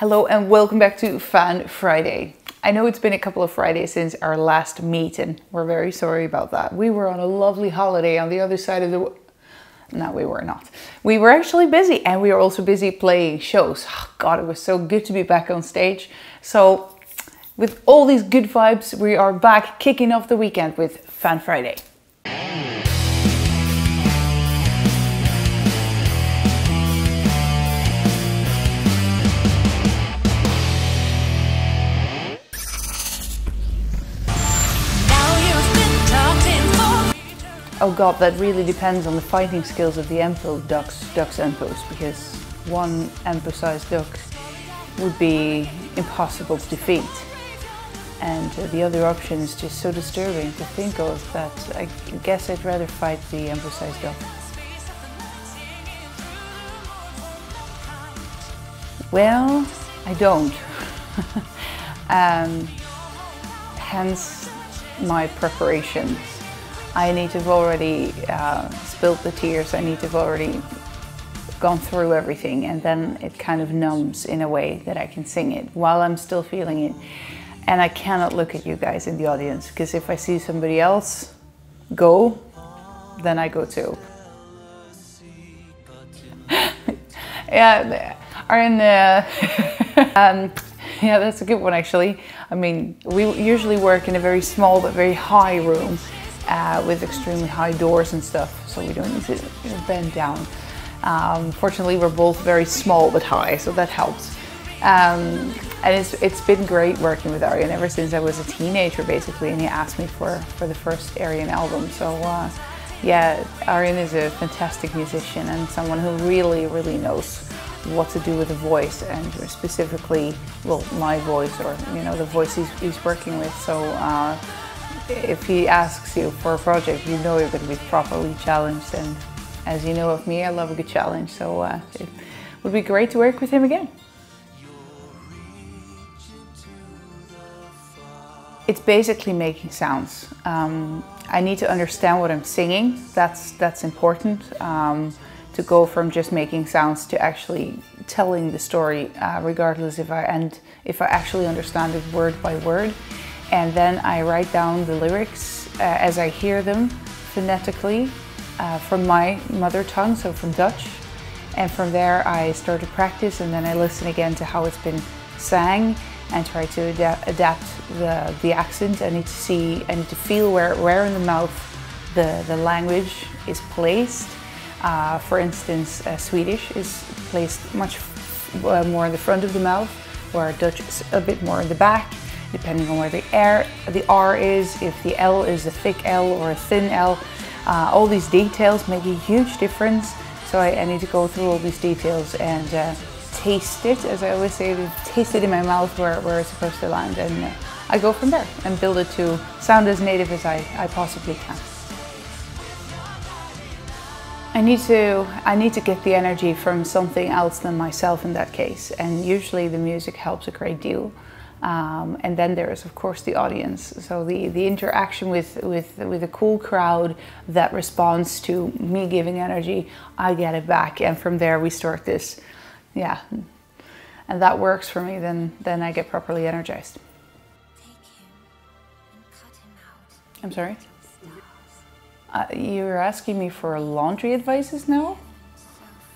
Hello and welcome back to Fan Friday. I know it's been a couple of Fridays since our last meet and we're very sorry about that. We were on a lovely holiday on the other side of the... No, we were not. We were actually busy and we were also busy playing shows. Oh, God, it was so good to be back on stage. So with all these good vibes, we are back kicking off the weekend with Fan Friday. Oh God, that really depends on the fighting skills of the Emppu ducks, because one Emppu-sized duck would be impossible to defeat. And the other option is just so disturbing to think of that I guess I'd rather fight the Emppu-sized duck. Well, I don't. Hence my preparations. I need to have already spilled the tears, I need to have already gone through everything, and then it kind of numbs in a way that I can sing it while I'm still feeling it. And I cannot look at you guys in the audience, because if I see somebody else go, then I go too. Yeah, Arjen, yeah, that's a good one actually. I mean, we usually work in a very small but very high room. With extremely high doors and stuff, so we don't need to bend down. Fortunately, we're both very small but high, so that helps. And it's been great working with Arjen ever since I was a teenager, basically, and he asked me for the first Arjen album. So yeah, Arjen is a fantastic musician and someone who really, really knows what to do with the voice, and specifically, well, my voice, or you know, the voice he's working with. So. If he asks you for a project, you know you're going to be properly challenged, and as you know of me, I love a good challenge, so it would be great to work with him again. It's basically making sounds. I need to understand what I'm singing, that's important, to go from just making sounds to actually telling the story, regardless if I actually understand it word by word. And then I write down the lyrics as I hear them phonetically from my mother tongue, so from Dutch. And from there I start to practice, and then I listen again to how it's been sang and try to adapt the accent. I need to feel where in the mouth the language is placed. For instance, Swedish is placed much more in the front of the mouth, where Dutch is a bit more in the back. Depending on where the R is, if the L is a thick L or a thin L. All these details make a huge difference, so I need to go through all these details and taste it, as I always say, taste it in my mouth where it's supposed to land, and I go from there and build it to sound as native as I possibly can. I need to get the energy from something else than myself in that case, and usually the music helps a great deal. And then there is, of course, the audience. So the interaction with a cool crowd that responds to me giving energy, I get it back, and from there we start this, yeah. And that works for me. Then I get properly energized. Take him and cut him out. I'm sorry. You're asking me for laundry advices now?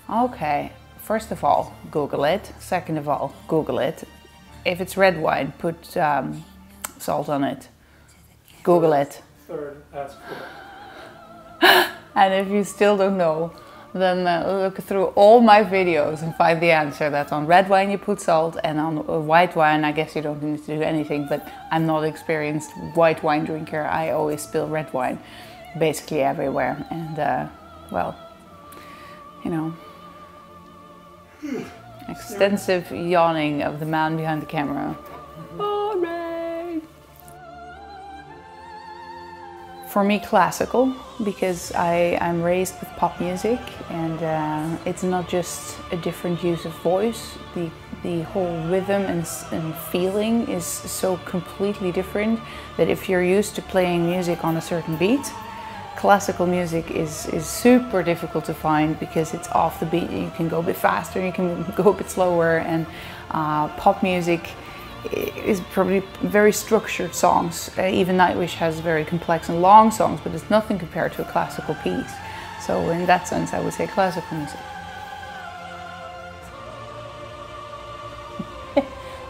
Okay. First of all, Google it. Second of all, Google it. If it's red wine, put salt on it. Google it. Third, ask for. And if you still don't know, then look through all my videos and find the answer. That on red wine you put salt, and on white wine, I guess you don't need to do anything, but I'm not an experienced white wine drinker. I always spill red wine basically everywhere. And well, you know. Extensive yawning of the man behind the camera. Boring! For me, classical, because I'm raised with pop music, and it's not just a different use of voice. The whole rhythm and feeling is so completely different that if you're used to playing music on a certain beat, classical music is super difficult to find because it's off the beat. You can go a bit faster, you can go a bit slower, and pop music is probably very structured songs. Even Nightwish has very complex and long songs, but it's nothing compared to a classical piece. So in that sense, I would say classical music.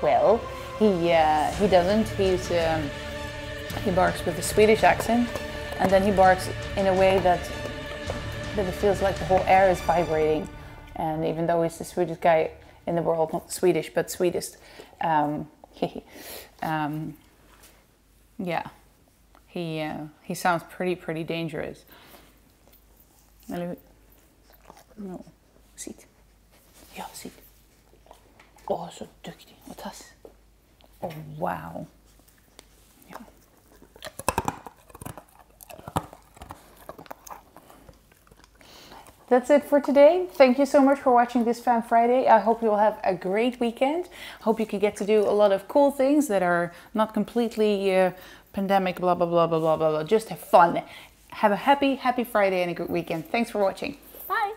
Well, he doesn't. He barks with a Swedish accent, and then he barks in a way that it feels like the whole air is vibrating. And even though he's the sweetest guy in the world, not Swedish, but sweetest, yeah, he sounds pretty dangerous. No, sit. Ja, sit. Åh, så duktig. Wat tas. Oh, wow. Ja. That's it for today. Thank you so much for watching this Fan Friday. I hope you'll have a great weekend. Hope you can get to do a lot of cool things that are not completely pandemic, blah, blah, blah, blah, blah, blah. Just have fun. Have a happy Friday and a good weekend. Thanks for watching. Bye.